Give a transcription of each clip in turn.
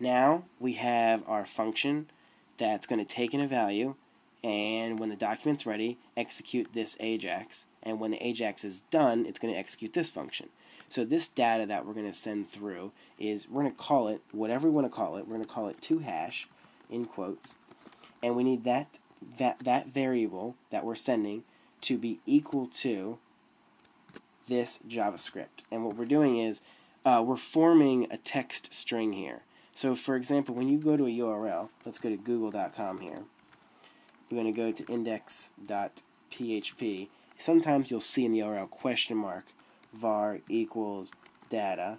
Now we have our function that's going to take in a value, and when the document's ready, execute this Ajax, and when the Ajax is done, it's going to execute this function. So this data that we're going to send through is, we're going to call it whatever we want to call it. We're going to call it toHash in quotes, and we need that variable that we're sending to be equal to this JavaScript. And what we're doing is we're forming a text string here. So for example, when you go to a URL, let's go to google.com here. We're going to go to index.php. Sometimes you'll see in the URL ? var equals data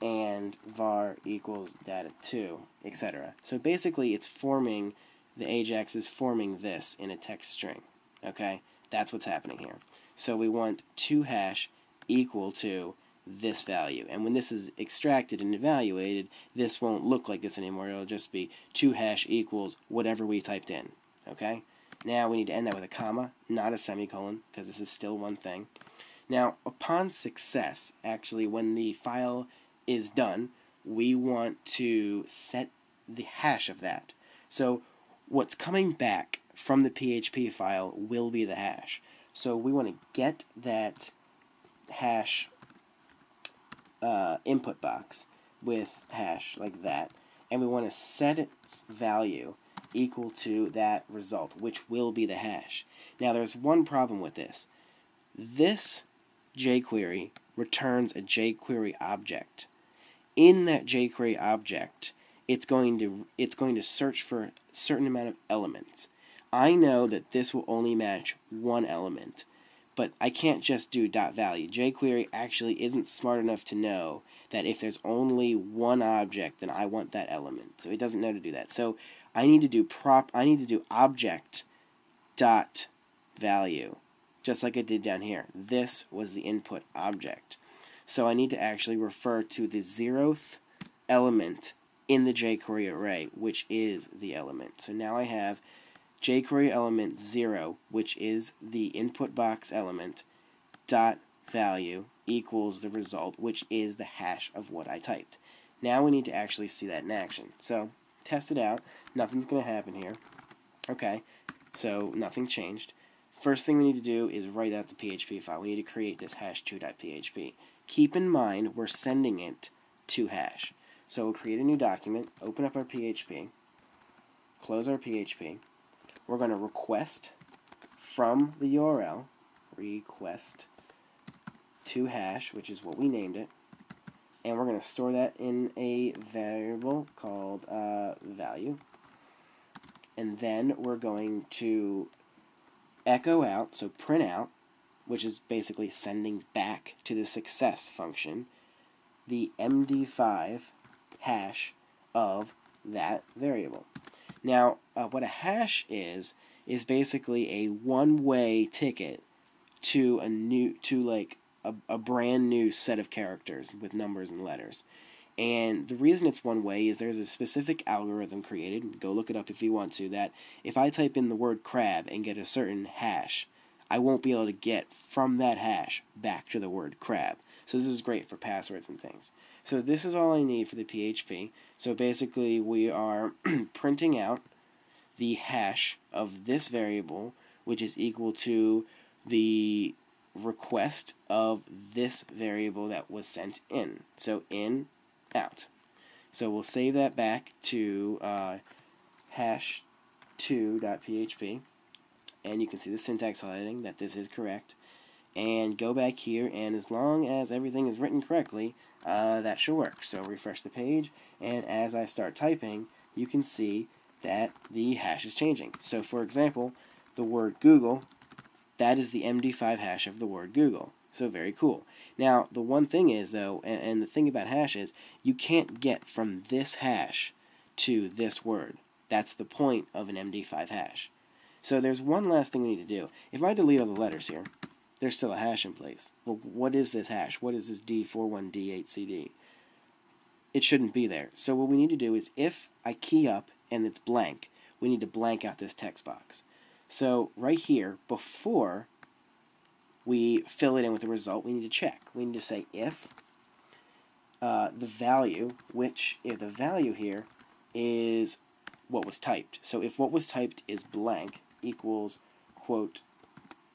and var equals data2, etc. So basically it's forming, the Ajax is forming this in a text string. Okay, that's what's happening here. So we want toHash equal to this value, and when this is extracted and evaluated, this won't look like this anymore. It'll just be toHash equals whatever we typed in. Okay, now we need to end that with a comma, not a semicolon, because this is still one thing. Now, upon success, actually, when the file is done, we want to set the hash of that. So what's coming back from the PHP file will be the hash. So we want to get that hash input box with hash like that, and we want to set its value equal to that result, which will be the hash. Now, there's one problem with this. This jQuery returns a jQuery object. In that jQuery object, it's going to search for a certain amount of elements. I know that this will only match one element, but I can't just do dot value. jQuery actually isn't smart enough to know that if there's only one object, then I want that element. So it doesn't know to do that. So I need to do object dot value, just like it did down here. This was the input object. So I need to actually refer to the 0th element in the jQuery array, which is the element. So now I have jQuery element 0, which is the input box element, dot value equals the result, which is the hash of what I typed. Now we need to actually see that in action. So test it out. Nothing's going to happen here. Okay, so nothing changed. First thing we need to do is write out the PHP file. We need to create this hash2.php. Keep in mind, we're sending it to hash. So we'll create a new document, open up our PHP, close our PHP. We're going to request from the URL, request to hash, which is what we named it. And we're going to store that in a variable called value. And then we're going to echo out, so print out, which is basically sending back to the success function, the MD5 hash of that variable. Now, what a hash is basically a one-way ticket to a brand new set of characters with numbers and letters. And the reason it's one way is there's a specific algorithm created, go look it up if you want to, that if I type in the word crab and get a certain hash, I won't be able to get from that hash back to the word crab. So this is great for passwords and things. So this is all I need for the PHP. So basically we are printing out the hash of this variable, which is equal to the request of this variable that was sent in. So in out. So we'll save that back to hash2.php, and you can see the syntax highlighting that this is correct, and go back here, and as long as everything is written correctly, that should work. So refresh the page, and as I start typing, you can see that the hash is changing. So for example, the word Google, that is the MD5 hash of the word Google. So very cool. Now, the one thing is, though, and the thing about hash is, you can't get from this hash to this word. That's the point of an MD5 hash. So there's one last thing we need to do. If I delete all the letters here, there's still a hash in place. Well, what is this hash? What is this D41D8CD? It shouldn't be there. So what we need to do is, if I key up and it's blank, we need to blank out this text box. So right here, before we fill it in with the result, we need to check. We need to say if the value, which the value here is what was typed. So if what was typed is blank equals quote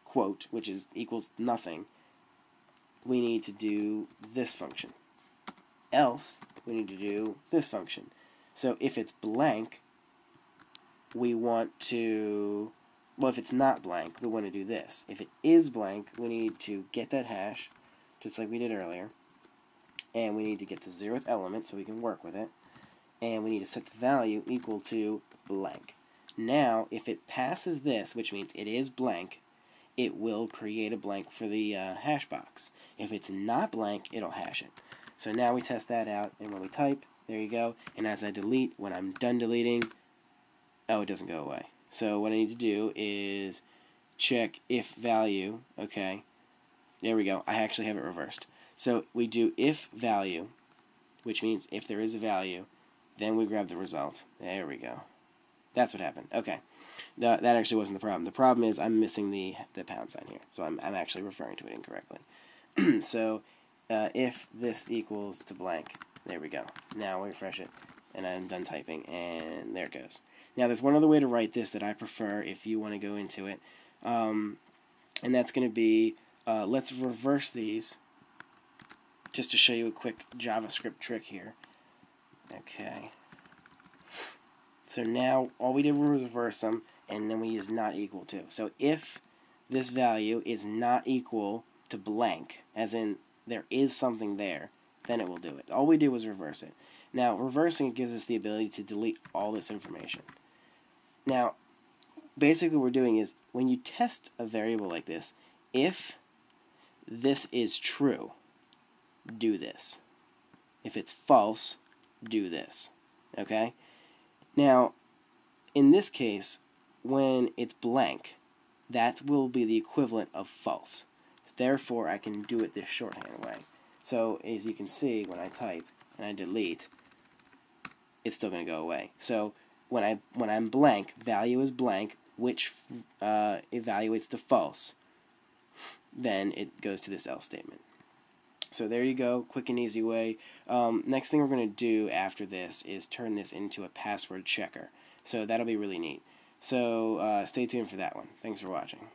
quote, which is equals nothing, we need to do this function. Else, we need to do this function. So if it's blank, we want to, well, if it's not blank, we want to do this. If it is blank, we need to get that hash, just like we did earlier, and we need to get the zeroth element so we can work with it, and we need to set the value equal to blank. Now, if it passes this, which means it is blank, it will create a blank for the hash box. If it's not blank, it'll hash it. So now we test that out, and when we type, there you go. And as I delete, when I'm done deleting, oh, it doesn't go away. So what I need to do is check if value, okay, there we go. I actually have it reversed. So we do if value, which means if there is a value, then we grab the result. There we go. That's what happened. Okay. That actually wasn't the problem. The problem is I'm missing the pound sign here. So I'm actually referring to it incorrectly. So if this equals to blank, there we go. Now we refresh it, and I'm done typing, and there it goes. Now there's one other way to write this that I prefer if you want to go into it, and that's going to be, let's reverse these just to show you a quick JavaScript trick here. Okay. So now all we did was reverse them, and then we use not equal to. So if this value is not equal to blank, as in there is something there, then it will do it. All we did was reverse it. Now, reversing it gives us the ability to delete all this information. Now, basically what we're doing is, when you test a variable like this, if this is true, do this. If it's false, do this. Okay? Now, in this case, when it's blank, that will be the equivalent of false. Therefore, I can do it this shorthand way. So, as you can see, when I type and I delete, it's still going to go away. So, when I'm blank, value is blank, which evaluates to false. Then it goes to this else statement. So there you go, quick and easy way. Next thing we're going to do after this is turn this into a password checker. So that'll be really neat. So stay tuned for that one. Thanks for watching.